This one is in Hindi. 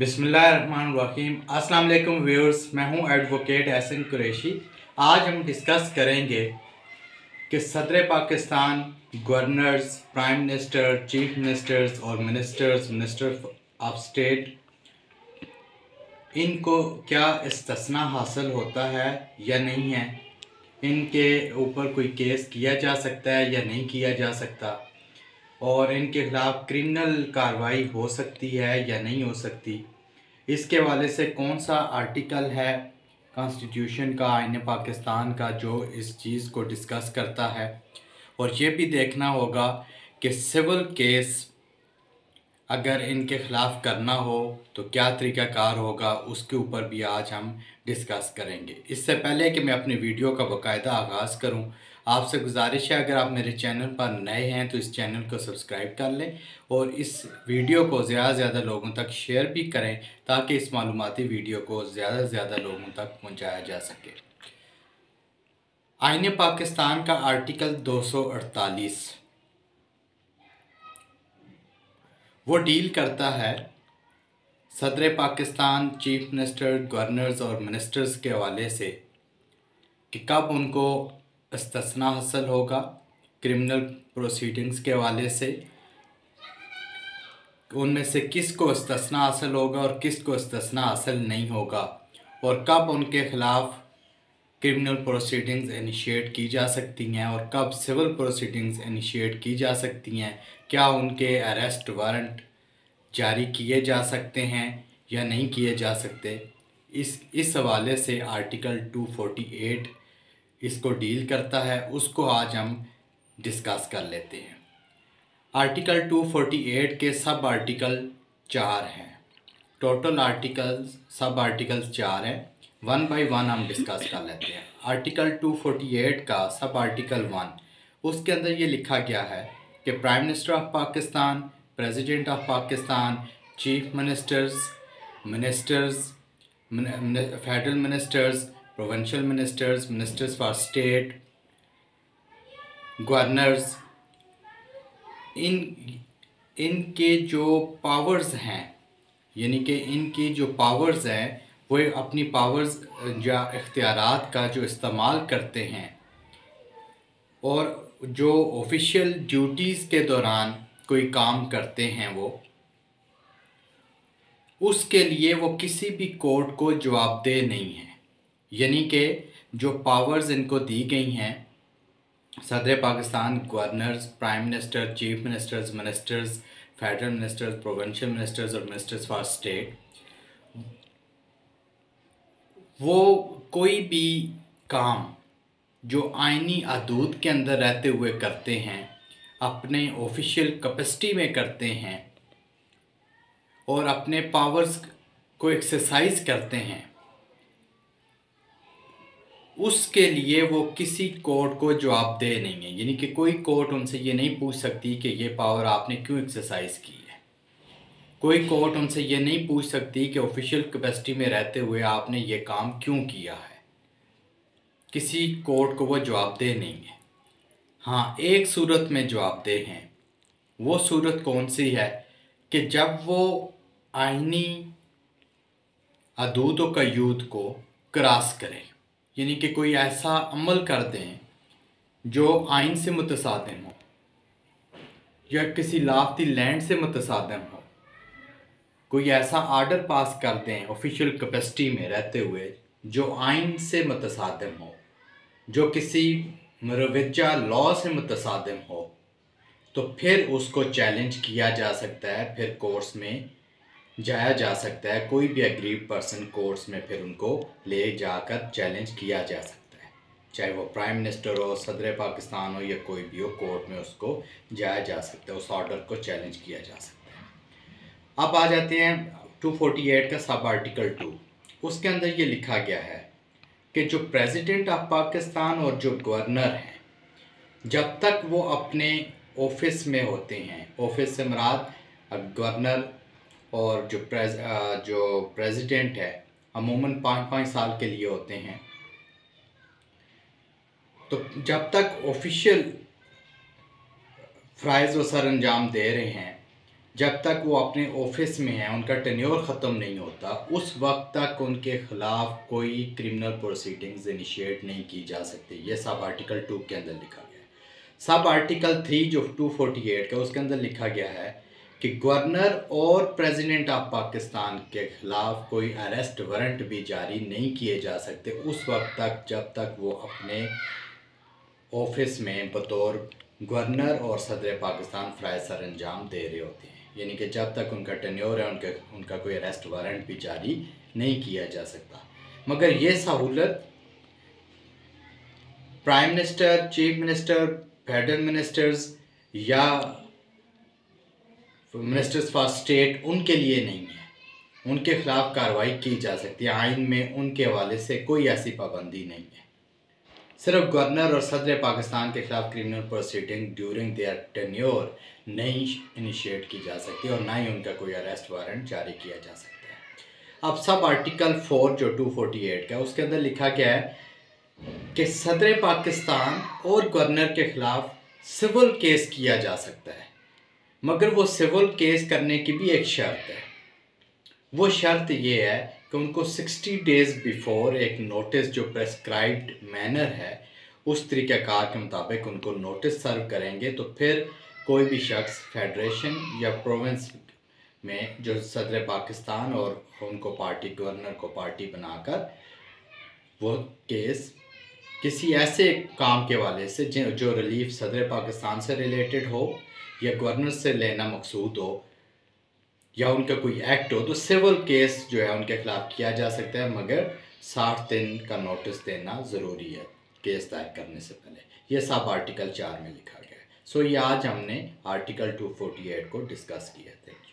बिस्मिल्लाहिर्रहमानिर्रहीम। अस्सलाम वालेकुम व्यूअर्स, मैं हूं एडवोकेट एहसन कुरैशी। आज हम डिस्कस करेंगे कि सदर Pakistan, governors, prime minister, chief ministers और मिनिस्टर्स, मिनिस्टर ऑफ स्टेट, इनको क्या इस्तिस्ना हासिल होता है या नहीं है, इनके ऊपर कोई केस किया जा सकता है या नहीं किया जा सकता, और इनके खिलाफ क्रिमिनल कार्रवाई हो सकती है या नहीं हो सकती। इसके हवाले से कौन सा आर्टिकल है कॉन्स्टिट्यूशन का, आईने पाकिस्तान का, जो इस चीज़ को डिस्कस करता है। और ये भी देखना होगा कि सिविल केस अगर इनके खिलाफ करना हो तो क्या तरीक़ाकार होगा, उसके ऊपर भी आज हम डिस्कस करेंगे। इससे पहले कि मैं अपनी वीडियो का बाकायदा आगाज़ करूं, आपसे गुजारिश है अगर आप मेरे चैनल पर नए हैं तो इस चैनल को सब्सक्राइब कर लें और इस वीडियो को ज़्यादा से ज़्यादा लोगों तक शेयर भी करें, ताकि इस मालूमाती वीडियो को ज़्यादा से ज़्यादा लोगों तक पहुँचाया जा सके। आईने पाकिस्तान का आर्टिकल 248 वो डील करता है सदर पाकिस्तान, चीफ मिनिस्टर, गवर्नर्स और मिनिस्टर्स के हवाले से कि कब उनको इस्तिस्ना हासिल होगा क्रिमिनल प्रोसीडिंग्स के हवाले से, उनमें से किस को इस्तिस्ना हासिल होगा और किस को इस्तिस्ना हासिल नहीं होगा, और कब उनके ख़िलाफ़ क्रिमिनल प्रोसीडिंग्स इनिशिएट की जा सकती हैं और कब सिविल प्रोसीडिंग्स इनिशिएट की जा सकती हैं, क्या उनके अरेस्ट वारंट जारी किए जा सकते हैं या नहीं किए जा सकते। इस हवाले से आर्टिकल 248 इसको डील करता है, उसको आज हम डिस्कस कर लेते हैं। आर्टिकल 248 के सब आर्टिकल 4 हैं, टोटल आर्टिकल्स सब आर्टिकल्स 4 हैं। वन बाय वन हम डिस्कस कर लेते हैं। आर्टिकल 248 का सब आर्टिकल 1, उसके अंदर ये लिखा गया है कि prime minister of Pakistan, president of Pakistan, chief ministers, federal ministers, provincial ministers, ministers for state, governors, इनके जो पावर्स हैं, यानी कि इनकी जो पावर्स हैं वो अपनी पावर्स या इख्तियारात का जो इस्तेमाल करते हैं, और जो ऑफिशियल ड्यूटीज़ के दौरान कोई काम करते हैं वो उसके लिए वो किसी भी कोर्ट को जवाबदेह नहीं है। यानी कि जो पावर्स इनको दी गई हैं सदर Pakistan, governors, prime minister, chief ministers, ministers, federal ministers, provincial ministers और मिनिस्टर्स फॉर स्टेट, वो कोई भी काम जो आइनी हदूद के अंदर रहते हुए करते हैं, अपने ऑफिशियल कैपेसिटी में करते हैं और अपने पावर्स को एक्सरसाइज करते हैं, उसके लिए वो किसी कोर्ट को जवाबदेह नहीं है। यानी कि कोई कोर्ट उनसे ये नहीं पूछ सकती कि ये पावर आपने क्यों एक्सरसाइज की है, कोई कोर्ट उनसे ये नहीं पूछ सकती कि ऑफिशियल कैपेसिटी में रहते हुए आपने ये काम क्यों किया है, किसी कोर्ट को वो जवाबदेह नहीं है। हाँ, एक सूरत में जवाबदेह हैं, वो सूरत कौन सी है कि जब वो आइनी हदूद व कयूद को क्रॉस करें, यानी कि कोई ऐसा अमल कर दें जो आइन से मुतसादिम हो या किसी लाफ्ती लैंड से मुतसादिम हो, कोई ऐसा आर्डर पास कर दें ऑफिशियल कैपेसिटी में रहते हुए जो आइन से मुतसादिम हो, जो किसी मरवजा लॉ से मुतसादिम हो, तो फिर उसको चैलेंज किया जा सकता है, फिर कोर्ट्स में जाया जा सकता है। कोई भी एग्रीड पर्सन कोर्ट्स में फिर उनको ले जाकर चैलेंज किया जा सकता है, चाहे वो प्राइम मिनिस्टर हो, सदर पाकिस्तान हो या कोई भी हो, कोर्ट में उसको जाया जा सकता है, उस ऑर्डर को चैलेंज किया जा सकता है। अब आ जाते हैं 248 का सब आर्टिकल 2, उसके अंदर ये लिखा गया है कि जो प्रेसिडेंट ऑफ पाकिस्तान और जो गवर्नर हैं, जब तक वो अपने ऑफिस में होते हैं, ऑफिस से मुराद गवर्नर और जो प्रेसिडेंट है, अमूमन 5-5 साल के लिए होते हैं, तो जब तक ऑफिशियल फ़राइज़ व सरअंजाम दे रहे हैं जब तक वो अपने ऑफिस में हैं, उनका टेन्योर ख़त्म नहीं होता, उस वक्त तक उनके ख़िलाफ़ कोई क्रिमिनल प्रोसीडिंग्स इनिशिएट नहीं की जा सकती। ये सब आर्टिकल 2 के अंदर लिखा गया है। सब आर्टिकल 3 जो 248 का, उसके अंदर लिखा गया है कि गवर्नर और प्रेसिडेंट ऑफ पाकिस्तान के ख़िलाफ़ कोई अरेस्ट वारंट भी जारी नहीं किए जा सकते उस वक्त तक जब तक वो अपने ऑफिस में बतौर गवर्नर और सदर पाकिस्तान फ़राइज़ सर अंजाम दे रहे होते हैं, यानी कि जब तक उनका टेन्योर है उनका कोई अरेस्ट वारंट भी जारी नहीं किया जा सकता। मगर ये सहूलत prime minister, chief minister, federal ministers या मिनिस्टर्स फॉर स्टेट, उनके लिए नहीं है। उनके ख़िलाफ़ कार्रवाई की जा सकती है, आइन में उनके हवाले से कोई ऐसी पाबंदी नहीं है। सिर्फ गवर्नर और सदर पाकिस्तान के ख़िलाफ़ criminal proceeding during their tenure नहीं इनिशिएट की जा सकती और ना ही उनका कोई अरेस्ट वारंट जारी किया जा सकता है। अब सब आर्टिकल 4 जो 248 का, उसके अंदर लिखा गया है कि सदर पाकिस्तान और गवर्नर के ख़िलाफ़ सिविल केस किया जा सकता है, मगर वो सिविल केस करने की भी एक शर्त है। वो शर्त ये है कि उनको 60 days बिफोर एक नोटिस, जो प्रेस्क्राइब्ड मैनर है, उस तरीक़ाकार के मुताबिक उनको नोटिस सर्व करेंगे तो फिर कोई भी शख्स फेडरेशन या प्रोविंस में जो सदर पाकिस्तान और उनको पार्टी, गवर्नर को पार्टी बनाकर, वो केस किसी ऐसे काम के वाले से जो रिलीफ सदर पाकिस्तान से रिलेटेड हो या गवर्नर से लेना मकसूद हो या उनका कोई एक्ट हो, तो सिविल केस जो है उनके ख़िलाफ़ किया जा सकता है, मगर 60 दिन का नोटिस देना ज़रूरी है केस दायर करने से पहले। यह सब आर्टिकल 4 में लिखा गया है। सो ये आज हमने आर्टिकल 248 को डिस्कस किया। Thank you.